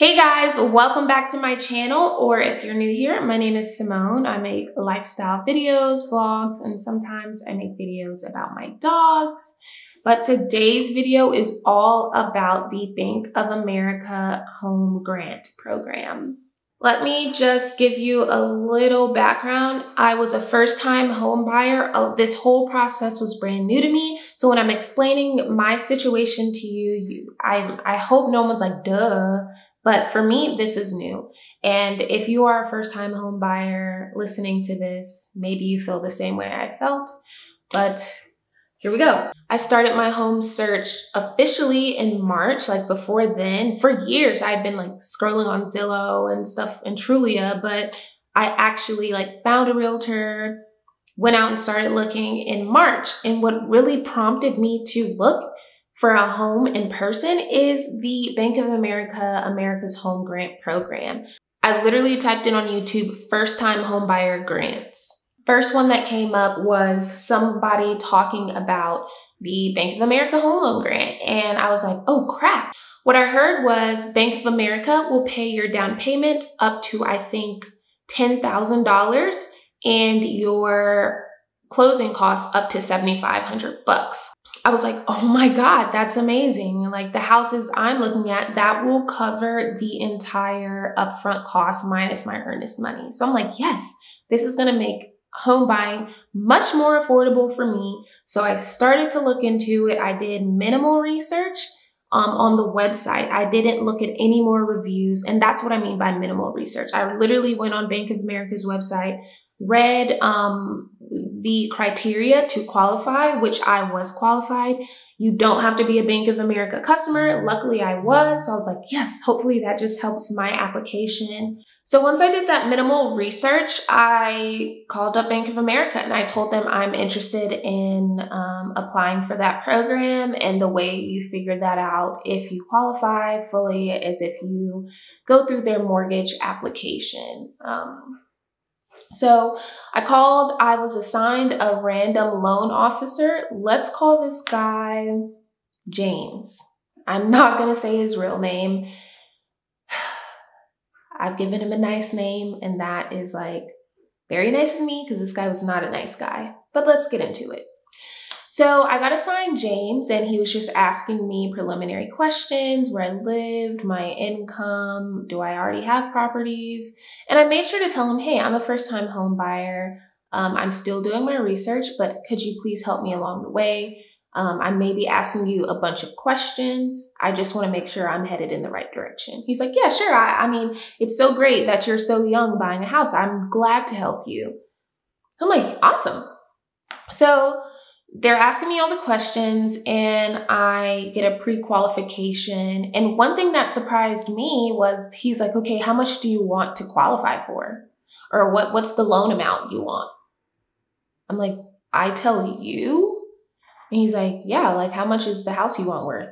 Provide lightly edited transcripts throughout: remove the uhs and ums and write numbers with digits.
Hey guys, welcome back to my channel, or if you're new here, my name is Simone. I make lifestyle videos, vlogs, and sometimes I make videos about my dogs. But today's video is all about the Bank of America Home Grant Program. Let me just give you a little background. I was a first-time home buyer. This whole process was brand new to me. So when I'm explaining my situation to you, I hope no one's like, duh. But for me, this is new. And if you are a first-time home buyer listening to this, maybe you feel the same way I felt, but here we go. I started my home search officially in March. Like before then, for years, I've been like scrolling on Zillow and stuff and Trulia, but I actually like found a realtor, went out and started looking in March. And what really prompted me to look for a home in person is the Bank of America, America's Home Grant Program. I literally typed in on YouTube, first-time homebuyer grants. First one that came up was somebody talking about the Bank of America Home Loan Grant. And I was like, oh crap. What I heard was Bank of America will pay your down payment up to, I think, $10,000 and your closing costs up to 7,500 bucks. I was like, oh my God, that's amazing. Like the houses I'm looking at, that will cover the entire upfront cost minus my earnest money. So I'm like, yes, this is gonna make home buying much more affordable for me. So I started to look into it. I did minimal research on the website. I didn't look at any more reviews. And that's what I mean by minimal research. I literally went on Bank of America's website, read the criteria to qualify, which I was qualified. You don't have to be a Bank of America customer. Luckily I was, so I was like, yes, hopefully that just helps my application. So once I did that minimal research, I called up Bank of America and I told them I'm interested in applying for that program. And the way you figure that out, if you qualify fully, is if you go through their mortgage application. So I called, I was assigned a random loan officer. Let's call this guy James. I'm not gonna say his real name. I've given him a nice name, and that is like very nice of me because this guy was not a nice guy, but let's get into it. So I got assigned James and he was just asking me preliminary questions, where I lived, my income, do I already have properties? And I made sure to tell him, hey, I'm a first-time home buyer. I'm still doing my research, but could you please help me along the way? I may be asking you a bunch of questions. I just want to make sure I'm headed in the right direction. He's like, yeah, sure. I mean, it's so great that you're so young buying a house. I'm glad to help you. I'm like, awesome. So they're asking me all the questions and I get a pre-qualification. And one thing that surprised me was he's like, okay, how much do you want to qualify for? Or what's the loan amount you want? I'm like, I tell you? And he's like, yeah, like how much is the house you want worth?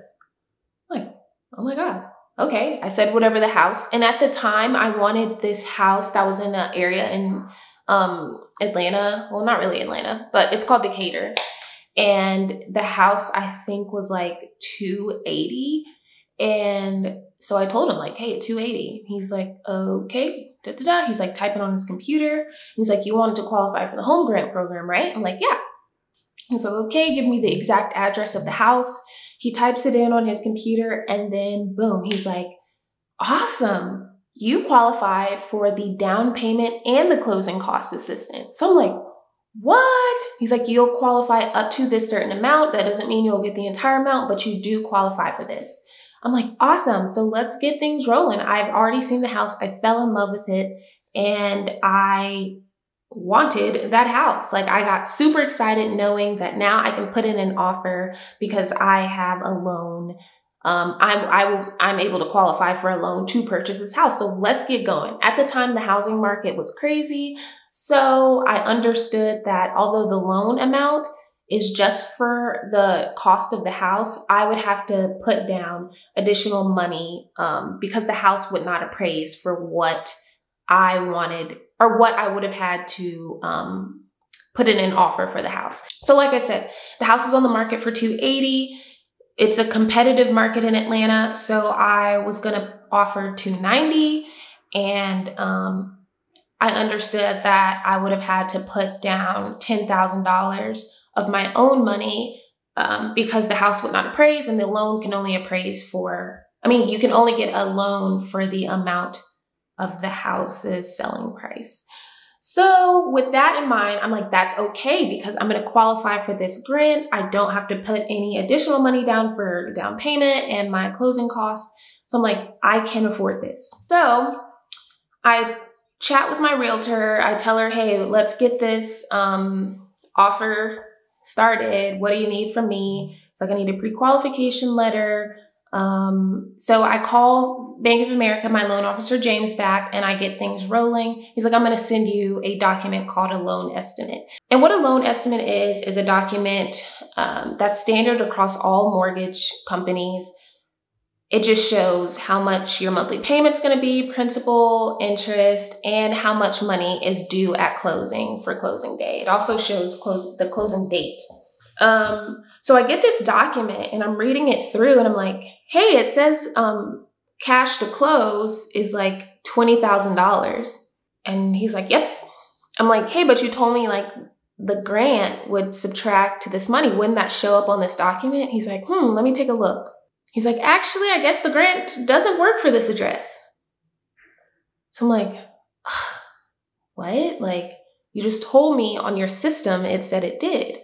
I'm like, oh my God, okay. I said, whatever the house. And at the time I wanted this house that was in an area in Atlanta. Well, not really Atlanta, but it's called Decatur. And the house I think was like 280. And so I told him like, hey, 280. He's like, okay, da, da, da. He's like typing on his computer. He's like, you wanted to qualify for the home grant program, right? I'm like, yeah. And so, okay, give me the exact address of the house. He types it in on his computer and then boom, he's like, awesome. You qualify for the down payment and the closing cost assistance. So I'm like, what? He's like, you'll qualify up to this certain amount. That doesn't mean you'll get the entire amount, but you do qualify for this. I'm like, awesome. So let's get things rolling. I've already seen the house. I fell in love with it and I wanted that house. Like I got super excited knowing that now I can put in an offer because I have a loan. I'm able to qualify for a loan to purchase this house. So let's get going. At the time, the housing market was crazy. So I understood that although the loan amount is just for the cost of the house, I would have to put down additional money because the house would not appraise for what I wanted or what I would have had to put in an offer for the house. So like I said, the house was on the market for $280,000. It's a competitive market in Atlanta, so I was gonna offer $290, and I understood that I would have had to put down $10,000 of my own money because the house would not appraise, and the loan can only appraise for, I mean, you can only get a loan for the amount of the house's selling price. So with that in mind, I'm like, that's okay, because I'm going to qualify for this grant. I don't have to put any additional money down for down payment and my closing costs. So I'm like, I can afford this. So I chat with my realtor. I tell her, hey, let's get this offer started. What do you need from me? It's like, I need a pre-qualification letter. So I call Bank of America, my loan officer, James, back, and I get things rolling. He's like, I'm going to send you a document called a loan estimate. And what a loan estimate is a document that's standard across all mortgage companies. It just shows how much your monthly payment's going to be, principal, interest, and how much money is due at closing for closing day. It also shows the closing date. So I get this document and I'm reading it through and I'm like, hey, it says cash to close is like $20,000. And he's like, yep. I'm like, hey, but you told me like the grant would subtract this money. Wouldn't that show up on this document? He's like, let me take a look. He's like, actually, I guess the grant doesn't work for this address. So I'm like, what? Like, you just told me on your system it said it did.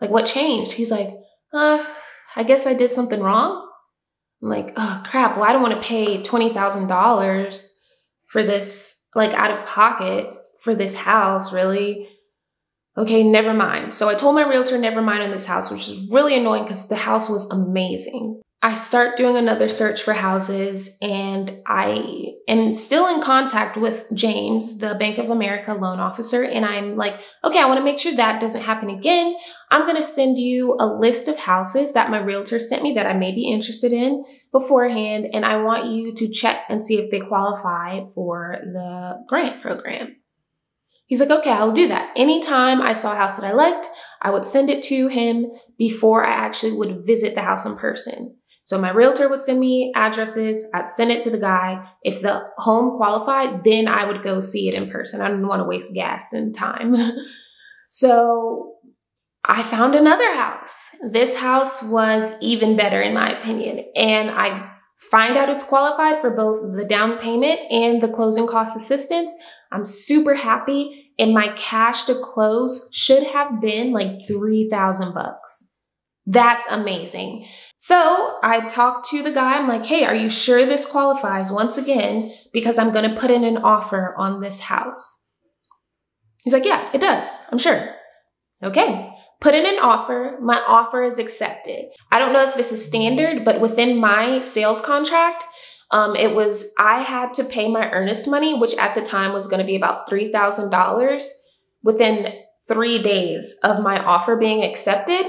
Like, what changed? He's like, I guess I did something wrong. I'm like, oh, crap. Well, I don't want to pay $20,000 for this, like, out of pocket for this house, really. Okay, never mind. So I told my realtor, never mind on this house, which is really annoying because the house was amazing. I start doing another search for houses, and I am still in contact with James, the Bank of America loan officer. And I'm like, okay, I want to make sure that doesn't happen again. I'm going to send you a list of houses that my realtor sent me that I may be interested in beforehand. And I want you to check and see if they qualify for the grant program. He's like, okay, I'll do that. Anytime I saw a house that I liked, I would send it to him before I actually would visit the house in person. So my realtor would send me addresses. I'd send it to the guy. If the home qualified, then I would go see it in person. I didn't want to waste gas and time. So I found another house. This house was even better in my opinion. And I find out it's qualified for both the down payment and the closing cost assistance. I'm super happy. And my cash to close should have been like 3,000 bucks. That's amazing. So I talked to the guy. I'm like, hey, are you sure this qualifies once again? Because I'm going to put in an offer on this house. He's like, yeah, it does. I'm sure. Okay. Put in an offer. My offer is accepted. I don't know if this is standard, but within my sales contract, it was, I had to pay my earnest money, which at the time was going to be about $3,000 within 3 days of my offer being accepted.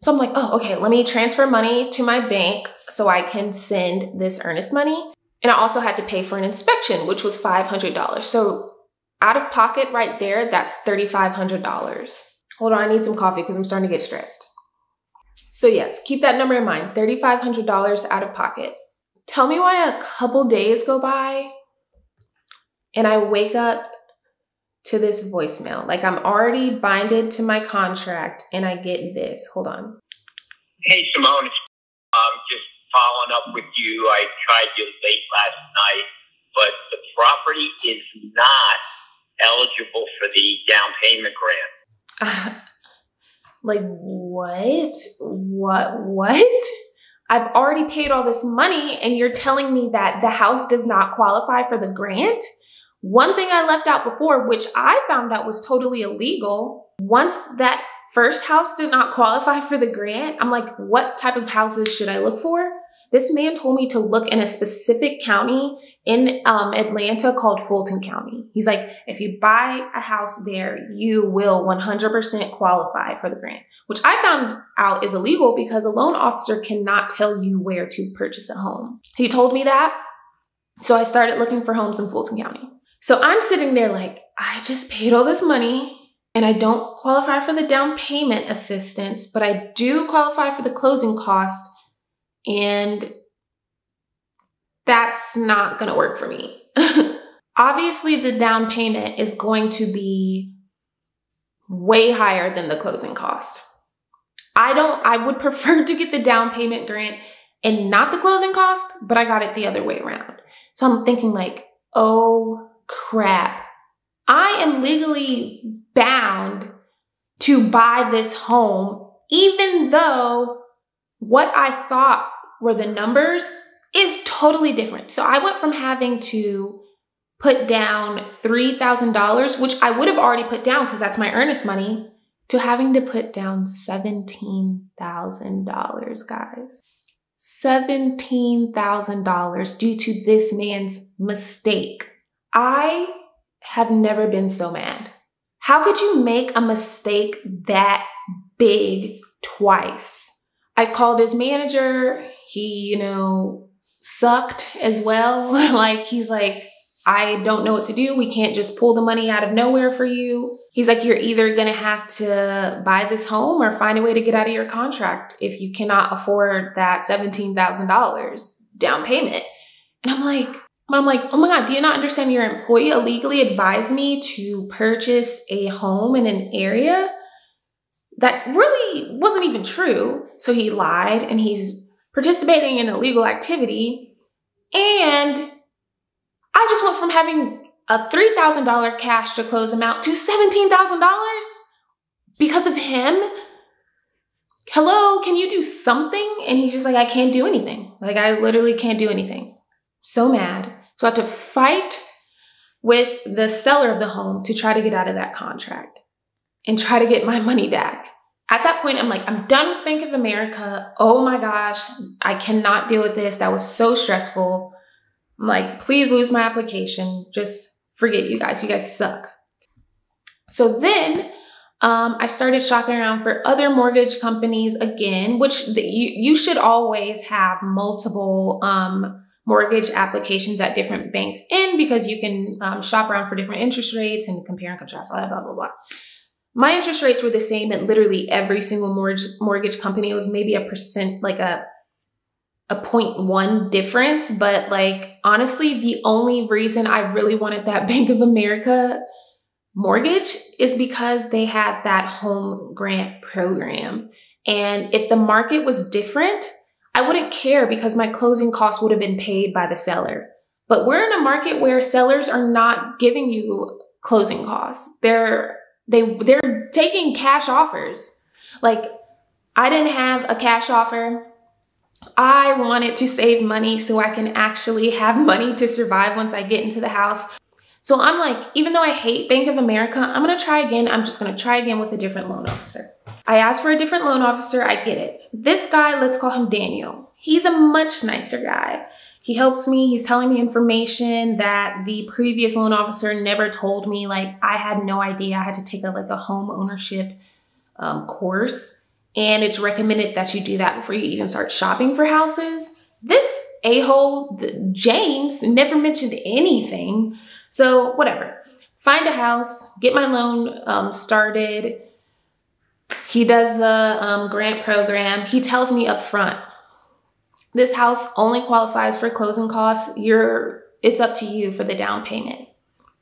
So I'm like, oh, okay, let me transfer money to my bank so I can send this earnest money. And I also had to pay for an inspection, which was $500. So out of pocket right there, that's $3,500. Hold on, I need some coffee because I'm starting to get stressed. So yes, keep that number in mind, $3,500 out of pocket. Tell me why a couple days go by and I wake up to this voicemail. Like, I'm already binded to my contract and I get this. Hold on. Hey, Simone, I'm just following up with you. I tried you late last night, but the property is not eligible for the down payment grant. Like, what? What? I've already paid all this money and you're telling me that the house does not qualify for the grant? One thing I left out before, which I found out was totally illegal, once that first house did not qualify for the grant, I'm like, what type of houses should I look for? This man told me to look in a specific county in Atlanta called Fulton County. He's like, if you buy a house there, you will 100% qualify for the grant, which I found out is illegal because a loan officer cannot tell you where to purchase a home. He told me that, so I started looking for homes in Fulton County. So I'm sitting there like, I just paid all this money and I don't qualify for the down payment assistance, but I do qualify for the closing cost, and that's not gonna work for me. Obviously, the down payment is going to be way higher than the closing cost. I would prefer to get the down payment grant and not the closing cost, but I got it the other way around. So I'm thinking like, oh crap, I am legally bound to buy this home, even though what I thought were the numbers is totally different. So I went from having to put down $3,000, which I would have already put down because that's my earnest money, to having to put down $17,000, guys. $17,000 due to this man's mistake. I have never been so mad. How could you make a mistake that big twice? I called his manager. He, you know, sucked as well. Like, he's like, I don't know what to do. We can't just pull the money out of nowhere for you. He's like, you're either gonna have to buy this home or find a way to get out of your contract if you cannot afford that $17,000 down payment. And I'm like, oh my God, do you not understand your employee illegally advised me to purchase a home in an area that really wasn't even true? So he lied, and he's participating in illegal activity, and I just went from having a $3,000 cash to close amount to $17,000 because of him. Hello, can you do something? And he's just like, I can't do anything. Like, I literally can't do anything. So mad. So I had to fight with the seller of the home to try to get out of that contract and try to get my money back. At that point, I'm like, I'm done with Bank of America. Oh my gosh, I cannot deal with this. That was so stressful. I'm like, please lose my application. Just forget you guys. You guys suck. So then I started shopping around for other mortgage companies again, which you should always have multiple mortgage applications at different banks in, because you can shop around for different interest rates and compare and contrast, all that blah, blah, blah. My interest rates were the same at literally every single mortgage company. It was maybe a percent, like a 0.1 difference, but like, honestly, the only reason I really wanted that Bank of America mortgage is because they had that home grant program. And if the market was different, I wouldn't care because my closing costs would have been paid by the seller. But we're in a market where sellers are not giving you closing costs. They're taking cash offers. Like, I didn't have a cash offer. I wanted to save money so I can actually have money to survive once I get into the house. So I'm like, even though I hate Bank of America, I'm gonna try again. I'm just gonna try again with a different loan officer. I asked for a different loan officer, I get it. This guy, let's call him Daniel. He's a much nicer guy. He helps me, he's telling me information that the previous loan officer never told me. Like, I had no idea. I had to take a home ownership course. And it's recommended that you do that before you even start shopping for houses. This a-hole, James, never mentioned anything. So whatever, find a house, get my loan started. He does the grant program. He tells me up front, this house only qualifies for closing costs. It's up to you for the down payment.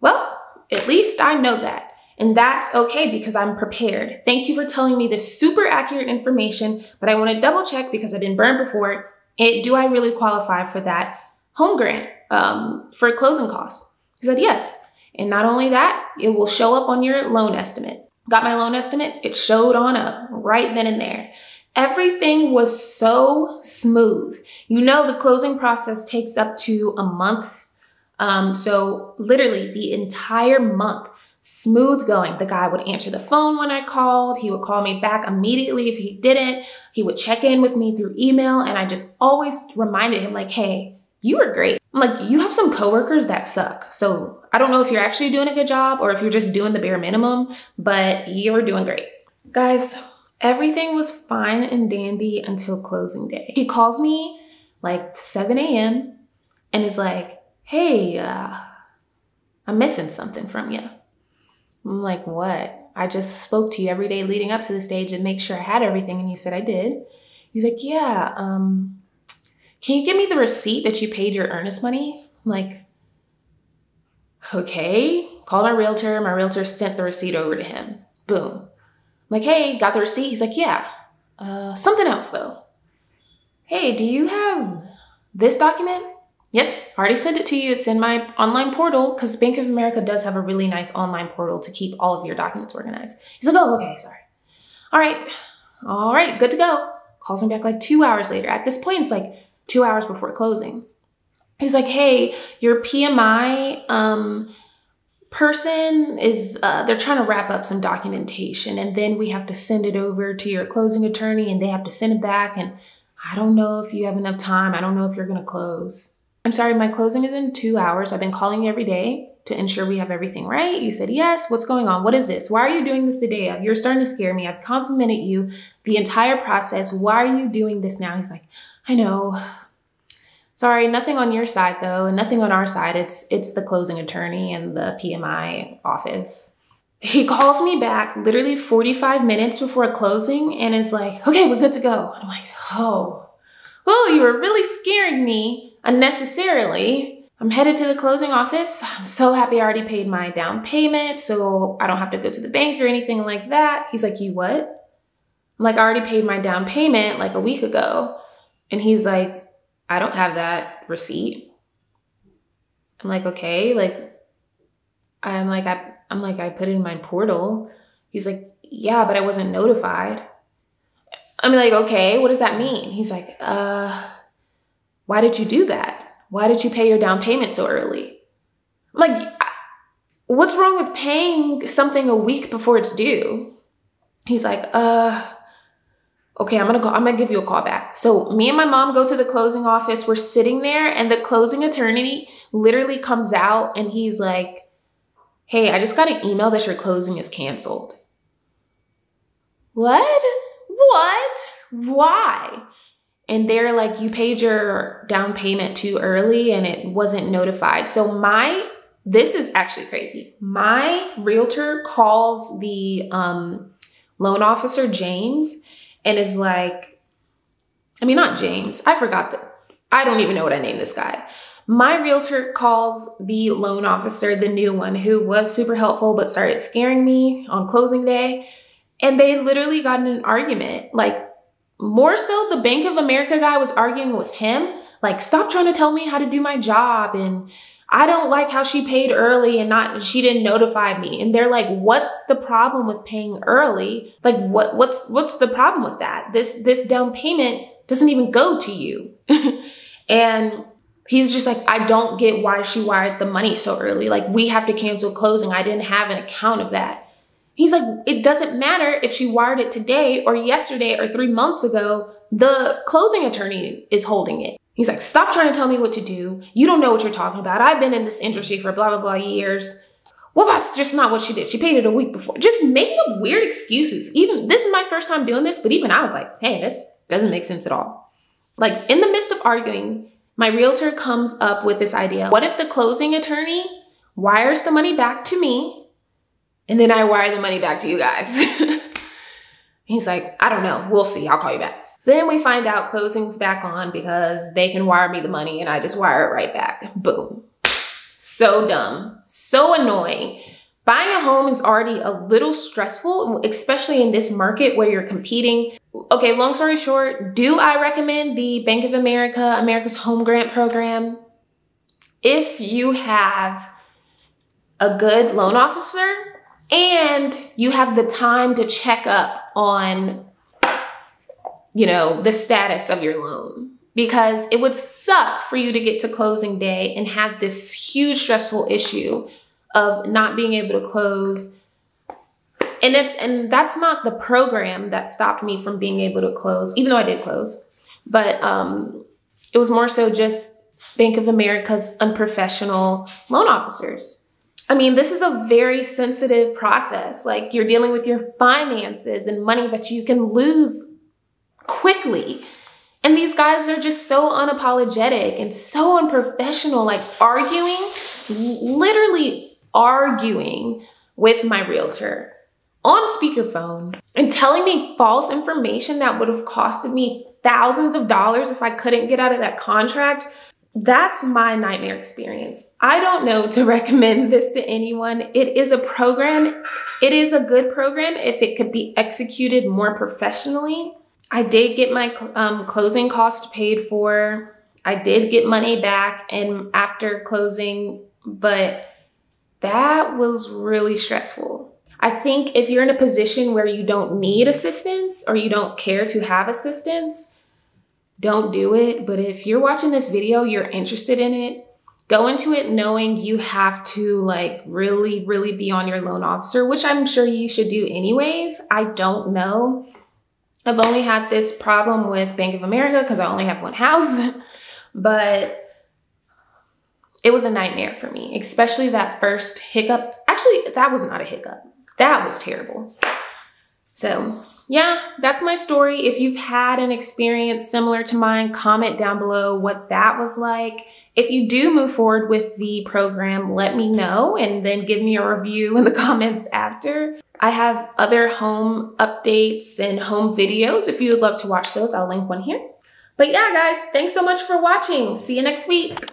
Well, at least I know that. And that's okay because I'm prepared. Thank you for telling me this super accurate information, but I want to double check because I've been burned before. Do I really qualify for that home grant for closing costs? He said, yes. And not only that, it will show up on your loan estimate. Got my loan estimate. It showed on up right then and there. Everything was so smooth. You know, the closing process takes up to a month. So literally the entire month, smooth going. The guy would answer the phone when I called. He would call me back immediately if he didn't. He would check in with me through email, and I just always reminded him like, hey, you were great. I'm like, you have some coworkers that suck. So I don't know if you're actually doing a good job or if you're just doing the bare minimum, but you were doing great. Guys, everything was fine and dandy until closing day. He calls me like 7 a.m. and is like, hey, I'm missing something from you. I'm like, what? I just spoke to you every day leading up to the stage and make sure I had everything. And you said, I did. He's like, yeah, can you give me the receipt that you paid your earnest money? I'm like, okay. Called my realtor. My realtor sent the receipt over to him. Boom. I'm like, hey, got the receipt? He's like, yeah. Something else though. Hey, do you have this document? Yep. Already sent it to you. It's in my online portal because Bank of America does have a really nice online portal to keep all of your documents organized. He's like, oh, okay. Sorry. All right. All right. Good to go. Calls him back like 2 hours later. At this point, it's like 2 hours before closing. He's like, hey, your PMI person is, they're trying to wrap up some documentation and then we have to send it over to your closing attorney and they have to send it back. And I don't know if you have enough time. I don't know if you're going to close. I'm sorry, my closing is in 2 hours. I've been calling you every day to ensure we have everything right. You said, yes, what's going on? What is this? Why are you doing this the day of? You're starting to scare me. I've complimented you the entire process. Why are you doing this now? He's like, I know. Sorry, nothing on your side though, and nothing on our side. It's the closing attorney and the PMI office. He calls me back literally 45 minutes before closing and is like, okay, we're good to go. I'm like, oh, you were really scaring me unnecessarily. I'm headed to the closing office. I'm so happy I already paid my down payment, so I don't have to go to the bank or anything like that. He's like, you what? I'm like, I already paid my down payment like a week ago. And he's like, I don't have that receipt. I'm like, okay, like, I put it in my portal. He's like, yeah, but I wasn't notified. I'm like, okay, what does that mean? He's like, why did you do that? Why did you pay your down payment so early? I'm like, what's wrong with paying something a week before it's due? He's like, okay, I'm gonna give you a call back. So me and my mom go to the closing office. We're sitting there and the closing attorney literally comes out and he's like, hey, I just got an email that your closing is canceled. What? What? Why? And they're like, you paid your down payment too early and it wasn't notified. So this is actually crazy. My realtor calls the loan officer, James, and is like, I mean, not James. I forgot that. I don't even know what I named this guy. My realtor calls the loan officer, the new one, who was super helpful but started scaring me on closing day. And they literally got in an argument. Like, more so the Bank of America guy was arguing with him. Like, stop trying to tell me how to do my job. And I don't like how she paid early and she didn't notify me. And they're like, what's the problem with paying early? Like, what's the problem with that? This down payment doesn't even go to you. And he's just like, I don't get why she wired the money so early. Like, we have to cancel closing. I didn't have an account of that. He's like, it doesn't matter if she wired it today or yesterday or 3 months ago, the closing attorney is holding it. He's like, stop trying to tell me what to do. You don't know what you're talking about. I've been in this industry for blah, blah, blah years. Well, that's just not what she did. She paid it a week before. Just making up weird excuses. Even this is my first time doing this, but even I was like, hey, this doesn't make sense at all. Like, in the midst of arguing, my realtor comes up with this idea. What if the closing attorney wires the money back to me and then I wire the money back to you guys? He's like, I don't know. We'll see. I'll call you back. Then we find out closing's back on because they can wire me the money and I just wire it right back. Boom. So dumb. So annoying. Buying a home is already a little stressful, especially in this market where you're competing. Okay, long story short, do I recommend the Bank of America, America's Home Grant Program? If you have a good loan officer and you have the time to check up on the status of your loan, because it would suck for you to get to closing day and have this huge stressful issue of not being able to close. And that's not the program that stopped me from being able to close, even though I did close, but it was more so just Bank of America's unprofessional loan officers. I mean, this is a very sensitive process. Like, you're dealing with your finances and money that you can lose quickly. And these guys are just so unapologetic and so unprofessional, like literally arguing with my realtor on speakerphone and telling me false information that would have costed me thousands of dollars if I couldn't get out of that contract, that's my nightmare experience. I don't know to recommend this to anyone. It is a program. It is a good program if it could be executed more professionally. I did get my closing costs paid for. I did get money back and after closing, but that was really stressful. I think if you're in a position where you don't need assistance or you don't care to have assistance, don't do it. But if you're watching this video, you're interested in it, go into it knowing you have to like really be on your loan officer, which I'm sure you should do anyways. I don't know. I've only had this problem with Bank of America because I only have one house, but it was a nightmare for me, especially that first hiccup. Actually, that was not a hiccup. That was terrible. So yeah, that's my story. If you've had an experience similar to mine, comment down below what that was like. If you do move forward with the program, let me know and then give me a review in the comments after. I have other home updates and home videos. If you would love to watch those, I'll link one here. But yeah, guys, thanks so much for watching. See you next week.